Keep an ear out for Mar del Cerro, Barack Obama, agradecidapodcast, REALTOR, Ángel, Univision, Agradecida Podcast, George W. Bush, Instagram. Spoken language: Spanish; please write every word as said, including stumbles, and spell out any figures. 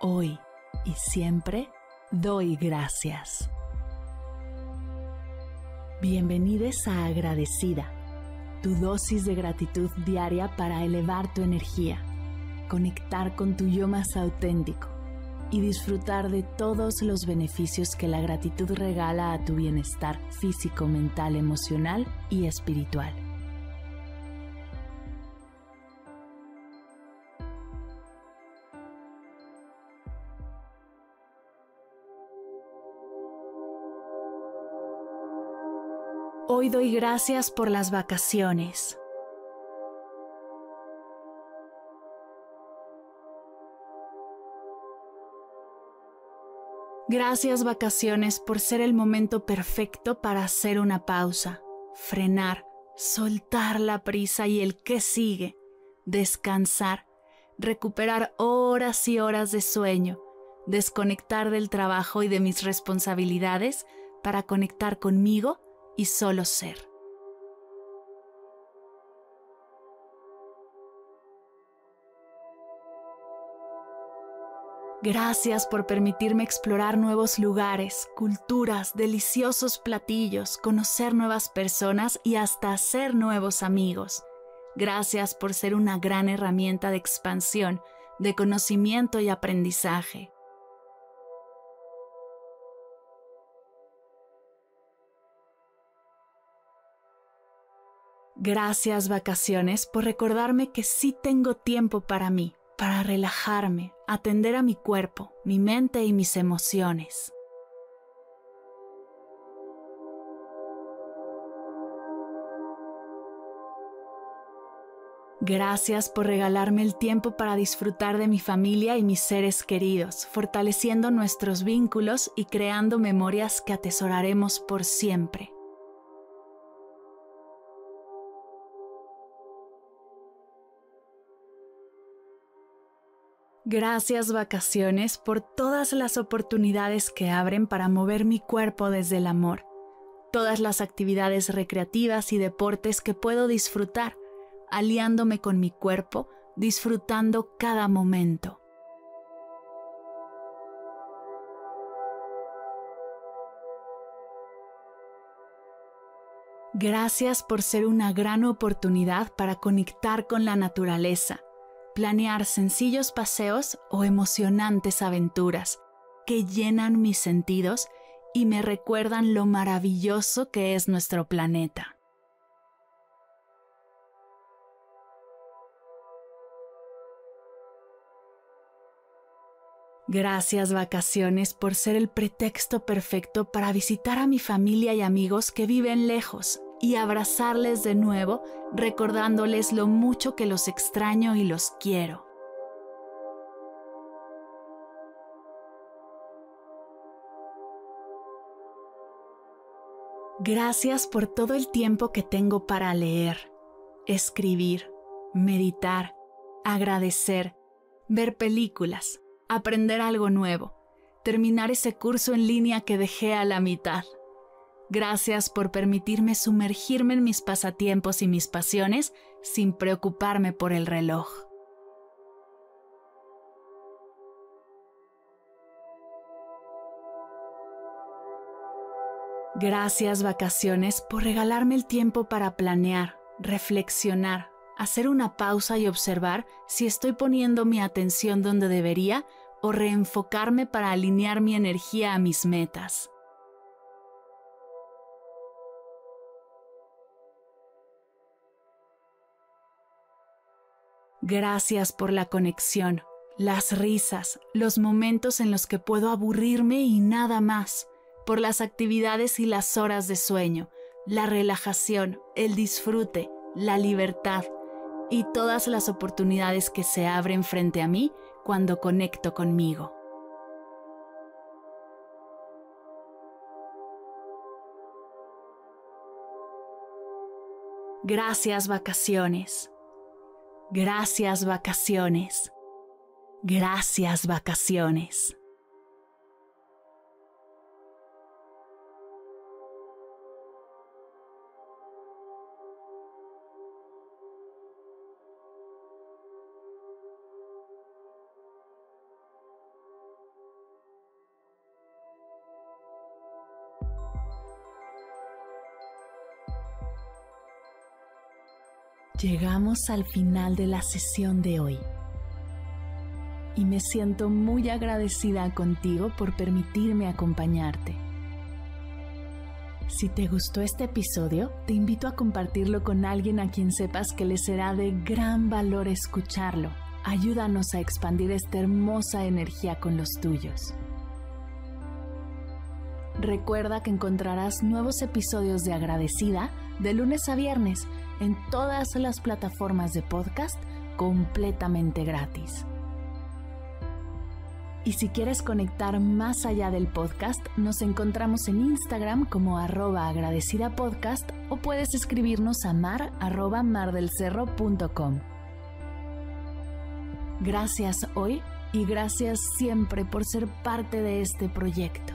hoy y siempre doy gracias. Bienvenidos a Agradecida, tu dosis de gratitud diaria para elevar tu energía, conectar con tu yo más auténtico y disfrutar de todos los beneficios que la gratitud regala a tu bienestar físico, mental, emocional y espiritual. Hoy doy gracias por las vacaciones. Gracias, vacaciones, por ser el momento perfecto para hacer una pausa, frenar, soltar la prisa y el qué sigue, descansar, recuperar horas y horas de sueño, desconectar del trabajo y de mis responsabilidades para conectar conmigo y solo ser. Gracias por permitirme explorar nuevos lugares, culturas, deliciosos platillos, conocer nuevas personas y hasta hacer nuevos amigos. Gracias por ser una gran herramienta de expansión, de conocimiento y aprendizaje. Gracias, vacaciones, por recordarme que sí tengo tiempo para mí, para relajarme, atender a mi cuerpo, mi mente y mis emociones. Gracias por regalarme el tiempo para disfrutar de mi familia y mis seres queridos, fortaleciendo nuestros vínculos y creando memorias que atesoraremos por siempre. Gracias, vacaciones, por todas las oportunidades que abren para mover mi cuerpo desde el amor, todas las actividades recreativas y deportes que puedo disfrutar, aliándome con mi cuerpo, disfrutando cada momento. Gracias por ser una gran oportunidad para conectar con la naturaleza, planear sencillos paseos o emocionantes aventuras que llenan mis sentidos y me recuerdan lo maravilloso que es nuestro planeta. Gracias, vacaciones, por ser el pretexto perfecto para visitar a mi familia y amigos que viven lejos y abrazarles de nuevo, recordándoles lo mucho que los extraño y los quiero. Gracias por todo el tiempo que tengo para leer, escribir, meditar, agradecer, ver películas, aprender algo nuevo, terminar ese curso en línea que dejé a la mitad. Gracias por permitirme sumergirme en mis pasatiempos y mis pasiones sin preocuparme por el reloj. Gracias, vacaciones, por regalarme el tiempo para planear, reflexionar, hacer una pausa y observar si estoy poniendo mi atención donde debería o reenfocarme para alinear mi energía a mis metas. Gracias por la conexión, las risas, los momentos en los que puedo aburrirme y nada más, por las actividades y las horas de sueño, la relajación, el disfrute, la libertad y todas las oportunidades que se abren frente a mí cuando conecto conmigo. Gracias, vacaciones. Gracias, vacaciones. Gracias, vacaciones. Llegamos al final de la sesión de hoy y me siento muy agradecida contigo por permitirme acompañarte. Si te gustó este episodio, te invito a compartirlo con alguien a quien sepas que le será de gran valor escucharlo. Ayúdanos a expandir esta hermosa energía con los tuyos. Recuerda que encontrarás nuevos episodios de Agradecida de lunes a viernes en todas las plataformas de podcast completamente gratis. Y si quieres conectar más allá del podcast, nos encontramos en Instagram como arroba agradecidapodcast o puedes escribirnos a mar arroba mardelcerro punto com. Gracias hoy y gracias siempre por ser parte de este proyecto.